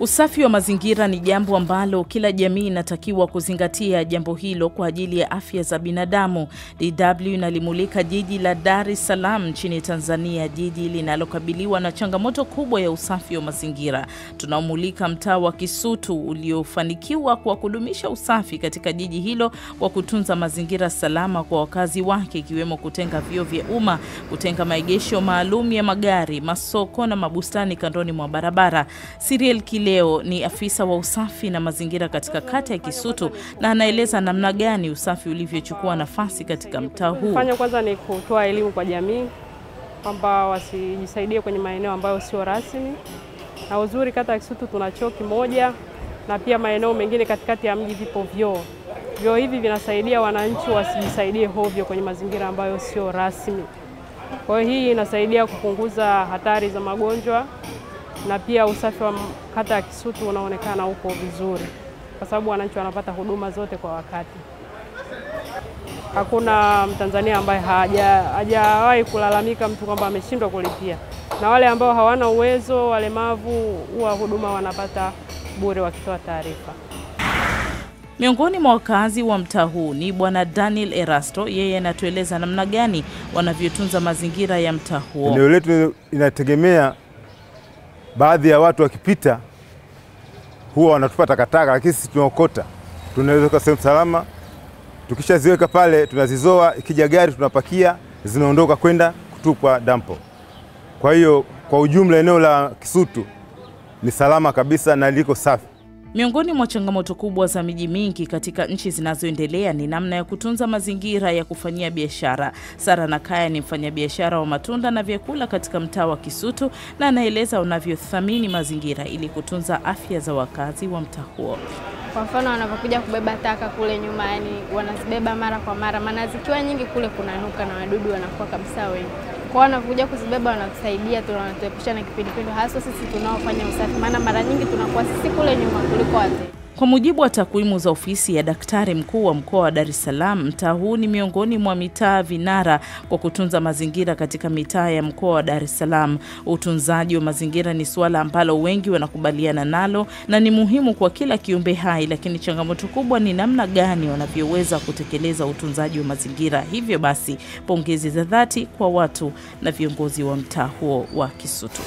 Usafi wa mazingira ni jambo ambalo kila jamii inatakiwa kuzingatia jambo hilo kwa ajili ya afya za binadamu. DW inalimulika jiji la Dar es Salaam nchini Tanzania, jiji linalokabiliwa na changamoto kubwa ya usafi wa mazingira. Tunamulika mtaa wa Kisutu uliofanikiwa kwa kudumisha usafi katika jiji hilo kwa kutunza mazingira salama kwa wakazi wake, ikiwemo kutenga vyoo vya umma, kutenga maegesho maalum ya magari, masoko na mabustani kandoni mwa barabara. Serial Leo ni afisa wa usafi na mazingira katika kata ya Kisutu na anaeleza namna gani usafi ulivyochukua nafasi katika mtaa huu. Fanya kwanza ni kutoa elimu kwa jamii kwamba wasijisaidie kwenye maeneo ambayo sio rasmi. Na uzuri kata ya Kisutu tuna choo kimoja na pia maeneo mengine katikati ya mji vipo vyoo. Vyoo hivi vinasaidia wananchi wasijisaidie hovyo kwenye mazingira ambayo sio rasmi. Kwa hiyo hii inasaidia kupunguza hatari za magonjwa. Na pia usafi wa kata ya Kisutu unaonekana uko vizuri kwa sababu wananchi wanapata huduma zote kwa wakati. Hakuna Mtanzania ambaye hajawahi kulalamika mtu kwamba ameshindwa kulipia. Na wale ambao hawana uwezo, walemavu, huwa huduma wanapata bure wakitoa taarifa. Miongoni mwa wakazi wa mtaa huu ni Bwana Daniel Erasto. Yeye anatueleza namna gani wanavyotunza mazingira ya mtaa huo. Eneo letu inategemea baadhi ya watu wakipita huwa wanatupa takataka, lakini sisi tunaokota. Tunaweka sehemu salama. Tukishaziweka pale tunazizoa, ikija gari tunapakia, zinaondoka kwenda kutupwa dampo. Kwa hiyo kwa ujumla eneo la Kisutu ni salama kabisa na liko safi. Miongoni mwa changamoto kubwa za miji mingi katika nchi zinazoendelea ni namna ya kutunza mazingira ya kufanyia biashara. Sara na Kaya ni mfanyabiashara wa matunda na vyakula katika mtaa wa Kisutu na anaeleza wanavyothamini mazingira ili kutunza afya za wakazi wa mtaa huo. Kwa mfano wanapokuja kubeba taka kule nyumbani, wanazibeba mara kwa mara, maana zikiwa nyingi kule kunanuka na wadudu wanakuwa kabisa wengi. Kwa wanapokuja kuzibeba wanatusaidia, tunatuepusha na kipindupindu, hasa sisi tunaofanya usafi, maana mara nyingi tunakuwa sisi kule nyuma kuliko wazee. Kwa mujibu wa takwimu za ofisi ya daktari mkuu wa mkoa wa Dar es Salaam, mtaa huu ni miongoni mwa mitaa vinara kwa kutunza mazingira katika mitaa ya mkoa wa Dar es Salaam. Utunzaji wa mazingira ni swala ambalo wengi wanakubaliana nalo na ni muhimu kwa kila kiumbe hai, lakini changamoto kubwa ni namna gani wanavyoweza kutekeleza utunzaji wa mazingira. Hivyo basi, pongezi za dhati kwa watu na viongozi wa mtaa huo wa Kisutu.